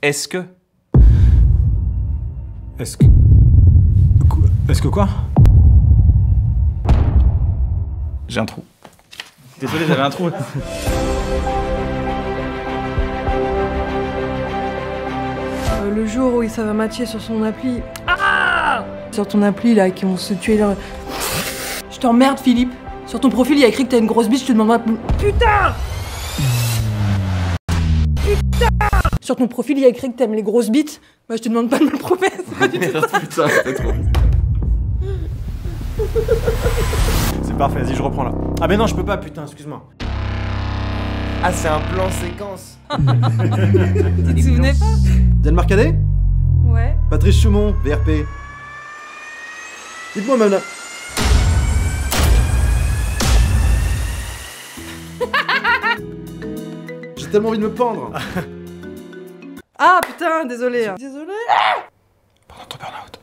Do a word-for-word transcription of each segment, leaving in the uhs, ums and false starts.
Est-ce que... Est-ce que... Est-ce que quoi? J'ai un trou. Désolé, j'avais un trou. Euh, le jour où ça va matcher sur son appli... Ah! Sur ton appli, là, qui vont se tuer dans... Je t'emmerde, Philippe. Sur ton profil, il y a écrit que t'as une grosse biche, je te demande un... Putain! Putain! Sur ton profil, il y a écrit que t'aimes les grosses bites. Bah, je te demande pas de me promettre. Putain, c'est trop... C'est parfait, vas-y, je reprends là. Ah mais non, je peux pas, putain, excuse-moi. Ah, c'est un plan séquence. Tu te souvenais pas? Diane Marcadet? Ouais. Patrice Chaumont, V R P. Dites-moi, même là. J'ai tellement envie de me pendre. Ah putain, désolé. Désolé. Pendant ton burn-out.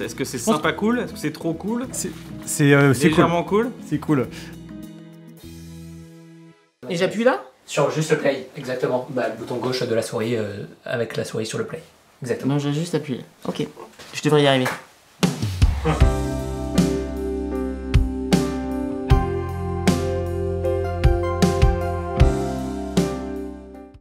Est-ce que c'est sympa cool? Est-ce que c'est trop cool? C'est euh, légèrement cool. C'est cool. Et j'appuie là? Sur juste le play, exactement. Bah, le bouton gauche de la souris euh, avec la souris sur le play. Exactement. Non, j'ai juste appuyé. Ok. Je devrais y arriver. Hum.